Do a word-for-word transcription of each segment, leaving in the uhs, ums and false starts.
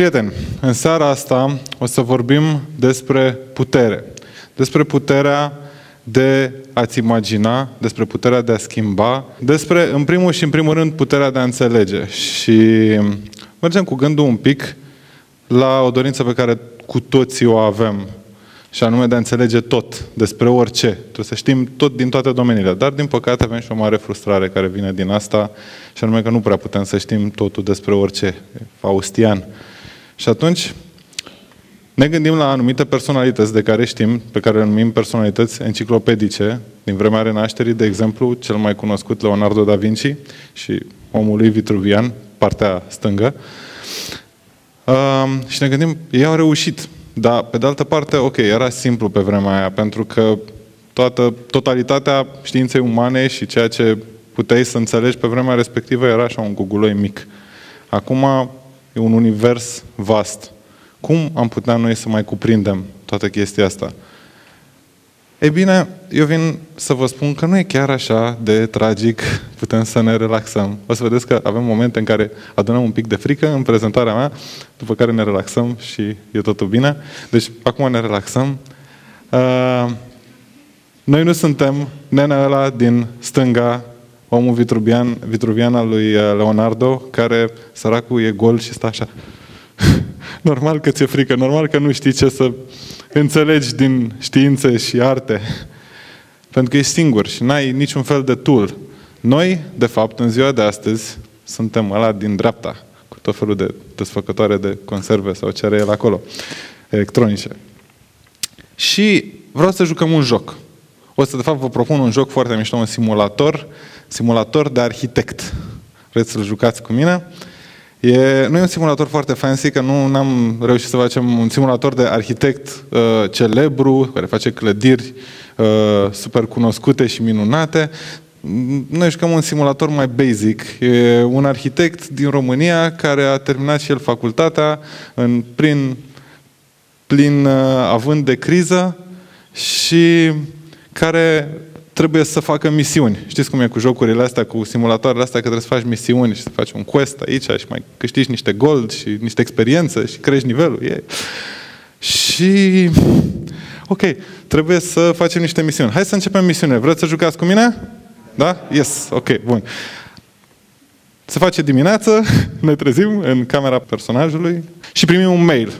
Prieteni, în seara asta o să vorbim despre putere. Despre puterea de a-ți imagina, despre puterea de a schimba, despre, în primul și în primul rând, puterea de a înțelege. Și mergem cu gândul un pic la o dorință pe care cu toții o avem, și anume de a înțelege tot, despre orice. Trebuie să știm tot din toate domeniile, dar din păcate avem și o mare frustrare care vine din asta, și anume că nu prea putem să știm totul despre orice. Faustian. Și atunci ne gândim la anumite personalități de care știm, pe care le numim personalități enciclopedice, din vremea Renașterii, de exemplu, cel mai cunoscut Leonardo da Vinci și Omul Vitruvian, partea stângă. Uh, și ne gândim, ei au reușit. Dar, pe de altă parte, ok, era simplu pe vremea aia, pentru că toată, totalitatea științei umane și ceea ce puteai să înțelegi pe vremea respectivă era așa un guguloi mic. Acum e un univers vast. Cum am putea noi să mai cuprindem toată chestia asta? Ei bine, eu vin să vă spun că nu e chiar așa de tragic, putem să ne relaxăm. O să vedeți că avem momente în care adunăm un pic de frică în prezentarea mea, după care ne relaxăm și e totul bine. Deci, acum ne relaxăm. Uh, noi nu suntem nenea ăla din stânga, omul vitruvian, vitruvian al lui Leonardo, care, săracul, e gol și stă așa. Normal că ți-e frică, normal că nu știi ce să înțelegi din științe și arte. Pentru că ești singur și n-ai niciun fel de tool. Noi, de fapt, în ziua de astăzi, suntem ăla din dreapta, cu tot felul de desfăcătoare de conserve sau ce are el acolo, electronice. Și vreau să jucăm un joc. O să, de fapt, vă propun un joc foarte mișto, un simulator, simulator de arhitect. Vreți să-l jucați cu mine? E, nu e un simulator foarte fancy, că nu am reușit să facem un simulator de arhitect uh, celebru, care face clădiri uh, super cunoscute și minunate. Noi jucăm un simulator mai basic. E un arhitect din România care a terminat și el facultatea în, prin, plin uh, având de criză și care trebuie să facă misiuni. Știți cum e cu jocurile astea, cu simulatoarele astea, că trebuie să faci misiuni și să faci un quest aici și mai câștigi niște gold și niște experiență și crești nivelul. Yeah. Și... ok, trebuie să facem niște misiuni. Hai să începem misiune. Vreți să jucați cu mine? Da? Yes, ok, bun. Se face dimineață, ne trezim în camera personajului și primim un mail.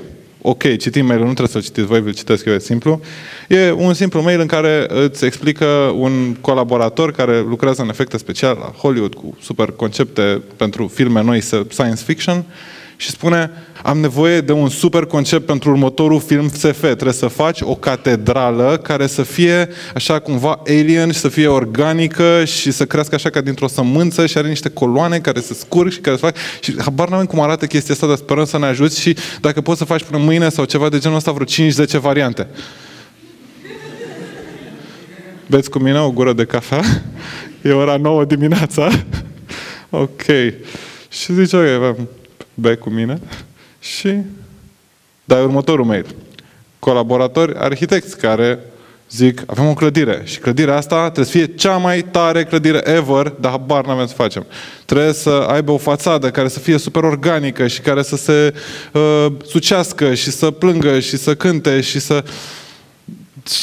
Ok, citim mail-ul, nu trebuie să-l citiți voi, vi-l citesc eu, e simplu. E un simplu mail în care îți explică un colaborator care lucrează în efecte speciale la Hollywood cu super concepte pentru filme noi, science fiction, și spune, am nevoie de un super concept pentru următorul film S F. Trebuie să faci o catedrală care să fie așa cumva alien și să fie organică și să crească așa ca dintr-o sămânță și are niște coloane care se scurg și care se fac. Și habar n-am cum arată chestia asta, dar sperăm să ne ajuți și dacă poți să faci până mâine sau ceva de genul ăsta, vreo cinci zece variante. Beți cu mine o gură de cafea? E ora nouă dimineața. Ok. Și zice, ok, bei cu mine și dai următorul mail. Colaboratori, arhitecți care zic, avem o clădire și clădirea asta trebuie să fie cea mai tare clădire ever, dar habar n-avem să facem. Trebuie să aibă o fațadă care să fie super organică și care să se uh, sucească și să plângă și să cânte și să...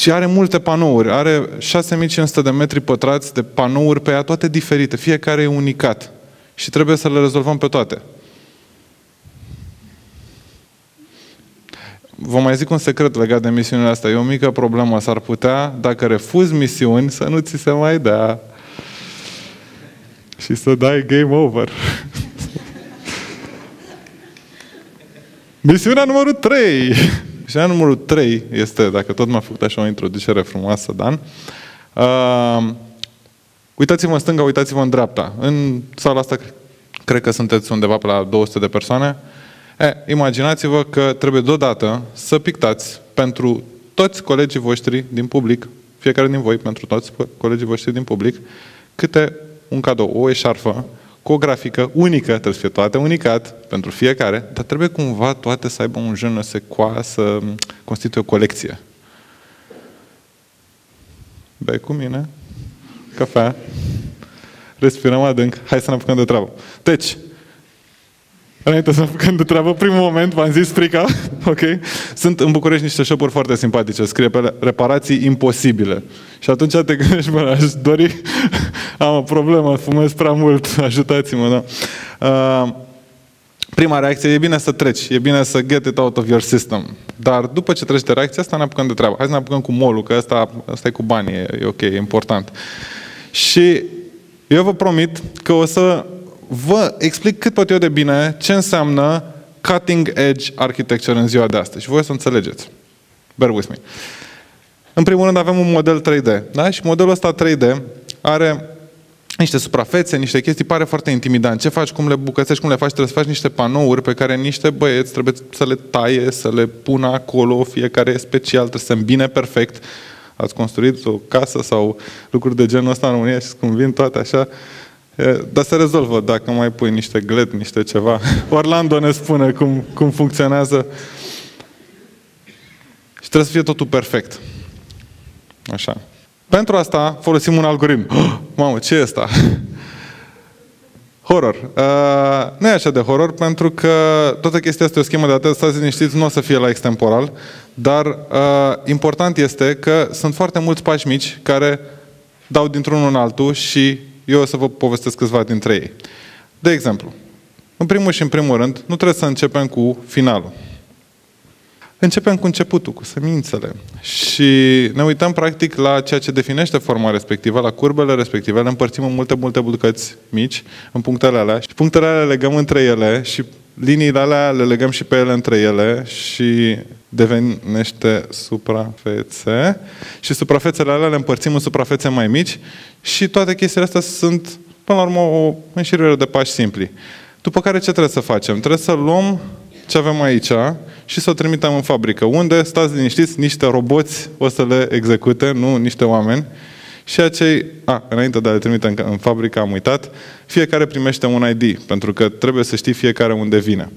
Și are multe panouri. Are șase mii cinci sute de metri pătrați de panouri pe ea, toate diferite. Fiecare e unicat. Și trebuie să le rezolvăm pe toate. Vă mai zic un secret legat de misiunile astea. E o mică problemă. S-ar putea, dacă refuzi misiuni, să nu ți se mai dea. Și să dai game over. Misiunea numărul trei. Misiunea numărul trei este, dacă tot m-a făcut așa o introducere frumoasă, Dan, uh, uitați-vă în stânga, uitați-vă în dreapta. În sala asta, cred că sunteți undeva pe la două sute de persoane. E, imaginați-vă că trebuie deodată să pictați pentru toți colegii voștri din public, fiecare din voi, pentru toți colegii voștri din public, câte un cadou, o eșarfă, cu o grafică unică, trebuie să fie toate unicat, pentru fiecare, dar trebuie cumva toate să aibă un jeu secoa, să constituie o colecție. Bei cu mine, cafea, respirăm adânc, hai să ne apucăm de treabă. Deci, Înainte să fac de treabă, primul moment, v-am zis frica, ok? Sunt în București niște shop-uri foarte simpatice, scrie pe reparații imposibile. Și atunci te gândești, bă, aș dori, am o problemă, fumez prea mult, ajutați-mă, da? Uh, prima reacție, e bine să treci, e bine să get it out of your system. Dar după ce treci de reacția asta, ne apucăm de treabă. Hai să ne apucăm cu mall-ul, că asta, asta e cu banii, e ok, e important. Și eu vă promit că o să vă explic cât pot eu de bine ce înseamnă cutting edge architecture în ziua de astăzi. Și voi o să înțelegeți. Bear with me. În primul rând avem un model trei D. Da? Și modelul ăsta trei D are niște suprafețe, niște chestii, pare foarte intimidant. Ce faci, cum le bucățești, cum le faci, trebuie să faci niște panouri pe care niște băieți trebuie să le taie, să le pună acolo, fiecare special, trebuie să îmbine perfect. Ați construit o casă sau lucruri de genul ăsta în România și cum vin toate așa. Dar se rezolvă dacă mai pui niște glet, niște ceva. Orlando ne spune cum, cum funcționează. Și trebuie să fie totul perfect. Așa. Pentru asta folosim un algoritm. Oh, mamă, ce e asta? Horror. Uh, nu e așa de horror, pentru că toată chestia asta e o schemă de date, stați liniștiți, nu o să fie la extemporal, dar uh, important este că sunt foarte mulți pași mici care dau dintr-unul în altul și eu o să vă povestesc câțiva dintre ei. De exemplu, în primul și în primul rând, nu trebuie să începem cu finalul. Începem cu începutul, cu semințele. Și ne uităm practic la ceea ce definește forma respectivă, la curbele respective, le împărțim în multe, multe bucăți mici, în punctele alea. Și punctele alea le legăm între ele și liniile alea le legăm și pe ele între ele și devenește suprafețe. Și suprafețele alea le împărțim în suprafețe mai mici și toate chestiile astea sunt, până la urmă, o înșirire de pași simpli. După care ce trebuie să facem? Trebuie să luăm ce avem aici și să o trimitem în fabrică, unde, stați liniștiți, niște roboți o să le execute, nu niște oameni. Și acei, a, înainte de a le trimite în, în fabrică, am uitat, fiecare primește un I D, pentru că trebuie să știi fiecare unde vine.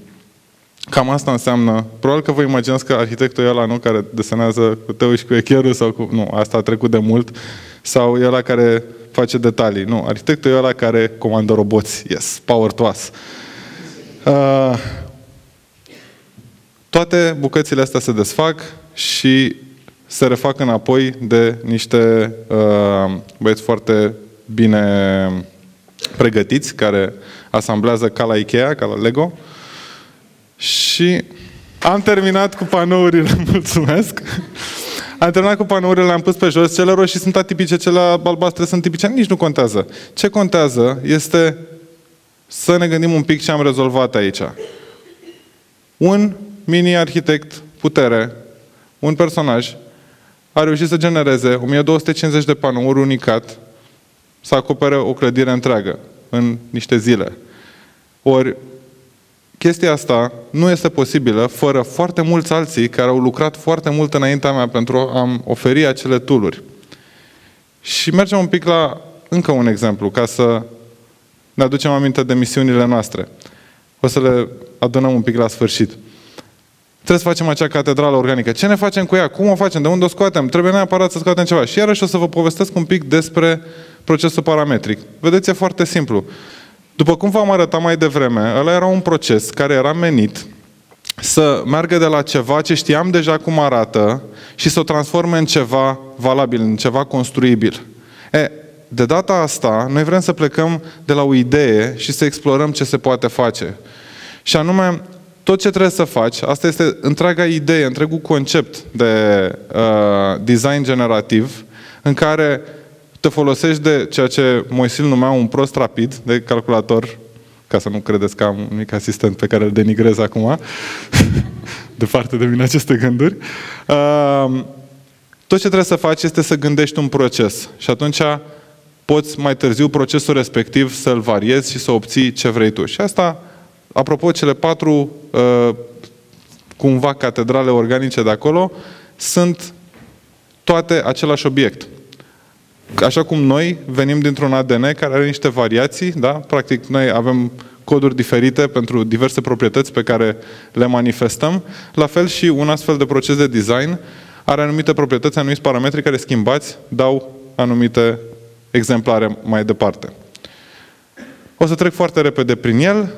Cam asta înseamnă, probabil că vă imaginați că arhitectul e ăla, nu, care desenează cu tău și cu echierul, sau cu, nu, asta a trecut de mult, sau e ăla care face detalii, nu, arhitectul e ăla care comandă roboți, yes, power to us. Uh, Toate bucățile astea se desfac și se refac înapoi de niște uh, băieți foarte bine pregătiți, care asamblează ca la Ikea, ca la Lego. Și am terminat cu panourile, mulțumesc! Am terminat cu panourile, le-am pus pe jos, cele roșii sunt atipice, cele albastre sunt tipice, nici nu contează. Ce contează este să ne gândim un pic ce am rezolvat aici. Un mini-arhitect putere, un personaj, a reușit să genereze o mie două sute cincizeci de panouri unicat, să acopere o clădire întreagă în niște zile. Ori, chestia asta nu este posibilă fără foarte mulți alții care au lucrat foarte mult înaintea mea pentru a-mi oferi acele tool-uri. Și mergem un pic la încă un exemplu, ca să ne aducem aminte de misiunile noastre. O să le adunăm un pic la sfârșit. Trebuie să facem acea catedrală organică. Ce ne facem cu ea? Cum o facem? De unde o scoatem? Trebuie neapărat să scoatem ceva. Și iarăși o să vă povestesc un pic despre procesul parametric. Vedeți, e foarte simplu. După cum v-am arătat mai devreme, ăla era un proces care era menit să meargă de la ceva ce știam deja cum arată și să o transforme în ceva valabil, în ceva construibil. E, de data asta, noi vrem să plecăm de la o idee și să explorăm ce se poate face. Și anume, tot ce trebuie să faci, asta este întreaga idee, întregul concept de uh, design generativ, în care te folosești de ceea ce Moisil numea un prost rapid, de calculator, ca să nu credeți că am un mic asistent pe care îl denigrez acum, departe de mine aceste gânduri. Uh, tot ce trebuie să faci este să gândești un proces și atunci poți mai târziu procesul respectiv să-l variezi și să obții ce vrei tu. Și asta, apropo, cele patru cumva catedrale organice de acolo sunt toate același obiect. Așa cum noi venim dintr-un A D N care are niște variații, da? Practic noi avem coduri diferite pentru diverse proprietăți pe care le manifestăm, la fel și un astfel de proces de design are anumite proprietăți, anumiți parametri care schimbați dau anumite exemplare mai departe. O să trec foarte repede prin el.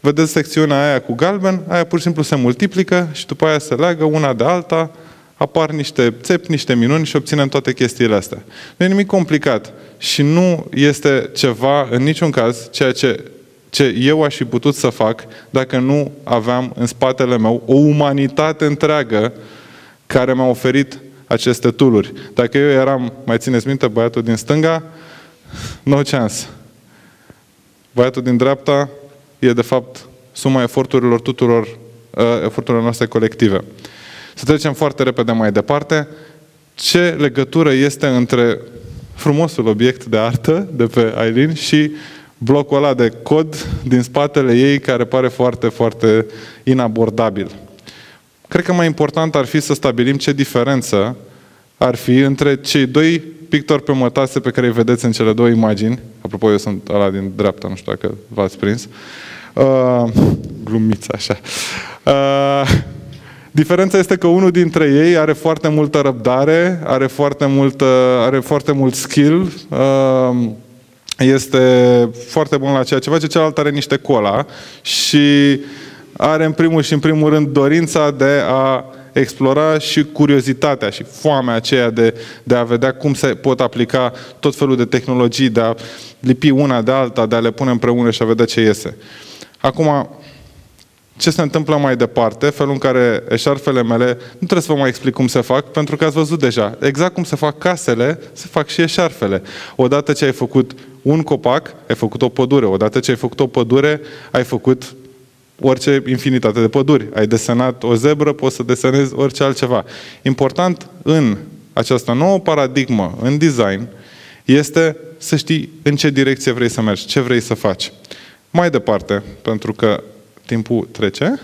Vedeți secțiunea aia cu galben, aia pur și simplu se multiplică și după aia se leagă una de alta, apar niște țepi, niște minuni și obținem toate chestiile astea. Nu e nimic complicat și nu este ceva, în niciun caz, ceea ce, ce eu aș fi putut să fac dacă nu aveam în spatele meu o umanitate întreagă care mi-a oferit aceste tool-uri. Dacă eu eram, mai țineți minte, băiatul din stânga, no chance. Băiatul din dreapta e, de fapt, suma eforturilor tuturor, uh, eforturilor noastre colective. Să trecem foarte repede mai departe. Ce legătură este între frumosul obiect de artă de pe Aileen și blocul ăla de cod din spatele ei care pare foarte, foarte inabordabil? Cred că mai important ar fi să stabilim ce diferență ar fi între cei doi pictori pe mătase pe care îi vedeți în cele două imagini. Apropo, eu sunt ăla din dreapta, nu știu dacă v-ați prins. Uh, glumiți așa. Uh, diferența este că unul dintre ei are foarte multă răbdare, are foarte mult, are foarte mult skill, uh, este foarte bun la ceea ce face, celălalt are niște cola și are în primul și în primul rând dorința de a explora și curiozitatea și foamea aceea de, de a vedea cum se pot aplica tot felul de tehnologii, de a lipi una de alta, de a le pune împreună și a vedea ce iese. Acum, ce se întâmplă mai departe, felul în care eșarfele mele, nu trebuie să vă mai explic cum se fac, pentru că ați văzut deja, exact cum se fac casele, se fac și eșarfele. Odată ce ai făcut un copac, ai făcut o pădure. Odată ce ai făcut o pădure, ai făcut orice infinitate de păduri. Ai desenat o zebră, poți să desenezi orice altceva. Important în această nouă paradigmă, în design, este să știi în ce direcție vrei să mergi, ce vrei să faci. Mai departe, pentru că timpul trece,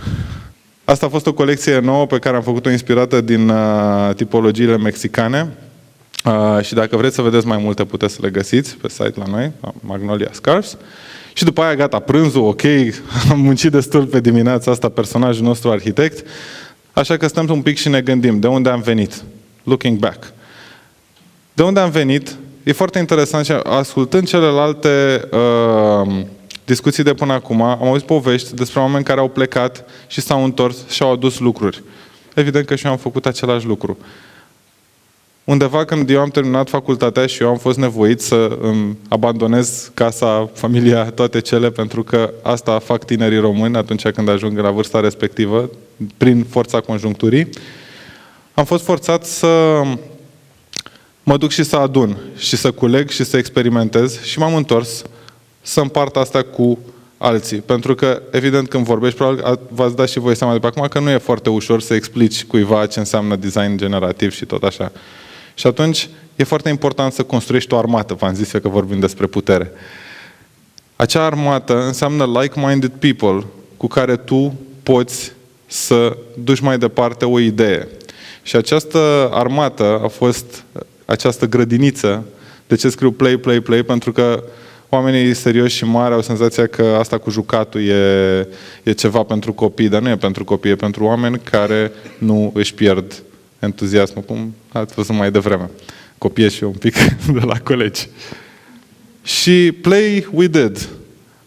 asta a fost o colecție nouă pe care am făcut-o inspirată din uh, tipologiile mexicane uh, și dacă vreți să vedeți mai multe, puteți să le găsiți pe site la noi, la Magnolia Scarves. Și după aia, gata, prânzul, ok, am muncit destul pe dimineața asta, personajul nostru arhitect, așa că stăm un pic și ne gândim, de unde am venit? Looking back. De unde am venit? E foarte interesant și ascultând celelalte uh, discuții de până acum, am auzit povești despre oameni care au plecat și s-au întors și au adus lucruri. Evident că și eu am făcut același lucru. Undeva când eu am terminat facultatea și eu am fost nevoit să îmi abandonez casa, familia, toate cele, pentru că asta fac tinerii români atunci când ajung la vârsta respectivă, prin forța conjuncturii, am fost forțat să mă duc și să adun, și să culeg, și să experimentez, și m-am întors să împart asta cu alții. Pentru că, evident, când vorbești, probabil v-ați dat și voi seama de pe acum că nu e foarte ușor să explici cuiva ce înseamnă design generativ și tot așa. Și atunci e foarte important să construiești o armată, v-am zis eu că vorbim despre putere. Acea armată înseamnă like-minded people cu care tu poți să duci mai departe o idee. Și această armată a fost această grădiniță. De ce scriu play, play, play? Pentru că oamenii serioși și mari au senzația că asta cu jucatul e, e ceva pentru copii, dar nu e pentru copii, e pentru oameni care nu își pierd entuziasmul, cum ați văzut mai devreme. Copiez și eu un pic de la colegi. Și play we did.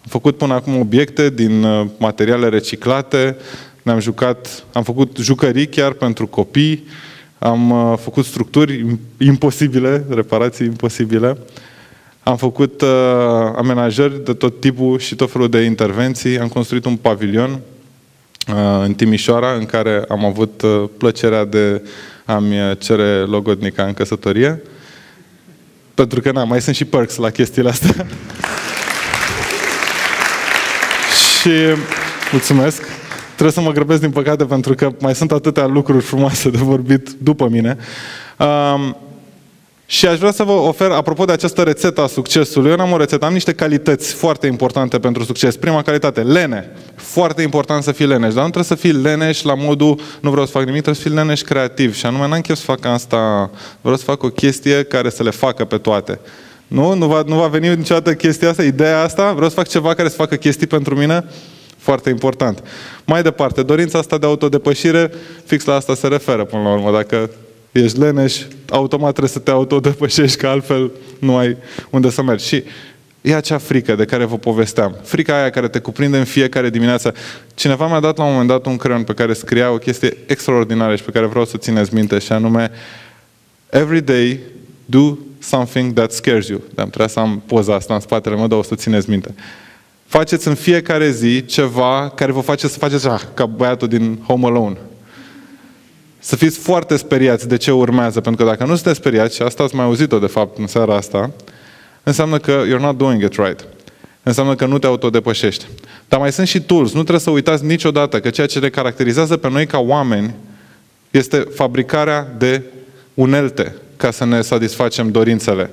Am făcut până acum obiecte din materiale reciclate, ne-am jucat, am făcut jucării chiar pentru copii, am făcut structuri imposibile, reparații imposibile, am făcut uh, amenajări de tot tipul și tot felul de intervenții, am construit un pavilion în Timișoara, în care am avut plăcerea de a-mi cere logodnica în căsătorie. Pentru că, na, mai sunt și perks la chestiile astea. Și, mulțumesc, trebuie să mă grăbesc din păcate, pentru că mai sunt atâtea lucruri frumoase de vorbit după mine. Um, Și aș vrea să vă ofer, apropo de această rețetă a succesului, eu n-am o rețetă, am niște calități foarte importante pentru succes. Prima calitate, lene. Foarte important să fii leneș, dar nu trebuie să fii leneș la modul, nu vreau să fac nimic, trebuie să fii leneș creativ. Și anume, n-am chef să fac asta, vreau să fac o chestie care să le facă pe toate. Nu? Nu va, nu va veni niciodată chestia asta, ideea asta, vreau să fac ceva care să facă chestii pentru mine. Foarte important. Mai departe, dorința asta de autodepășire, fix la asta se referă până la urmă, dacă ești leneș, automat trebuie să te autodepășești, că altfel nu ai unde să mergi. Și E acea frică de care vă povesteam. Frica aia care te cuprinde în fiecare dimineață. Cineva mi-a dat la un moment dat un creion pe care scria o chestie extraordinară și pe care vreau să țineți minte, și anume: Every day do something that scares you. Dar trebuie să am poza asta în spatele meu, dar o să țineți minte. Faceți în fiecare zi ceva care vă face să faceți ah, ca băiatul din Home Alone. Să fiți foarte speriați de ce urmează, pentru că dacă nu sunteți speriați, și asta ați mai auzit-o de fapt în seara asta, înseamnă că you're not doing it right. Înseamnă că nu te autodepășești. Dar mai sunt și tools. Nu trebuie să uitați niciodată că ceea ce ne caracterizează pe noi ca oameni este fabricarea de unelte ca să ne satisfacem dorințele.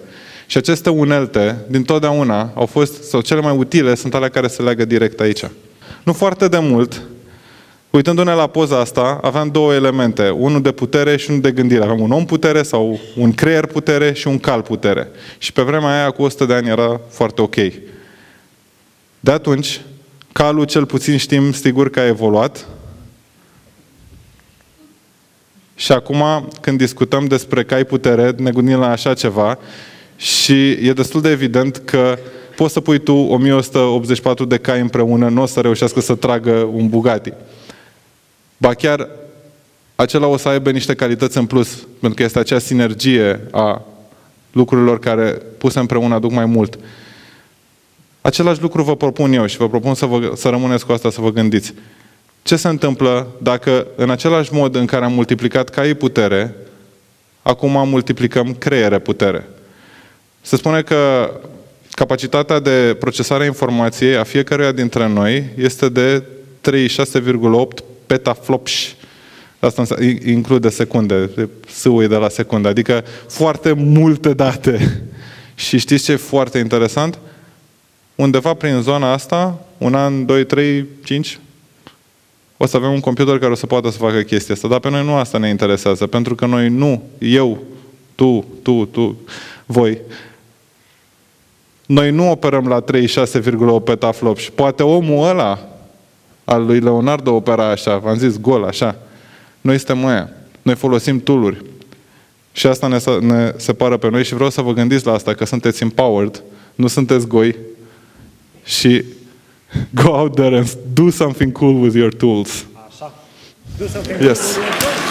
Și aceste unelte, dintotdeauna, au fost, sau cele mai utile, sunt alea care se leagă direct aici. Nu foarte de mult, uitându-ne la poza asta, aveam două elemente, unul de putere și unul de gândire. Aveam un om putere sau un creier putere și un cal putere. Și pe vremea aia, cu o sută de ani, era foarte ok. De atunci, calul, cel puțin știm sigur că a evoluat. Și acum, când discutăm despre cai putere, ne gândim la așa ceva. Și e destul de evident că poți să pui tu o mie o sută optzeci și patru de cai împreună, nu o să reușească să tragă un Bugatti. Ba chiar acela o să aibă niște calități în plus, pentru că este acea sinergie a lucrurilor care puse împreună aduc mai mult. Același lucru vă propun eu și vă propun să, vă, să rămâneți cu asta, să vă gândiți. Ce se întâmplă dacă în același mod în care am multiplicat caii putere, acum multiplicăm creiere putere? Se spune că capacitatea de procesare a informației a fiecăruia dintre noi este de treizeci și șase virgulă opt petaflops. Asta include secunde, sâuie de la secundă, adică foarte multe date. Și știți ce e foarte interesant? Undeva prin zona asta, un an, doi, trei, cinci, o să avem un computer care o să poată să facă chestia asta. Dar pe noi nu asta ne interesează, pentru că noi nu, eu, tu, tu, tu, voi, noi nu operăm la treizeci și șase virgulă opt petaflops. Poate omul ăla al lui Leonardo opera așa, v-am zis, gol, așa. Noi suntem aia. Noi folosim tool-uri. Și asta ne, ne separă pe noi și vreau să vă gândiți la asta, că sunteți empowered, nu sunteți goi. Și go out there and do something cool with your tools. Așa. Do something yes. Cool.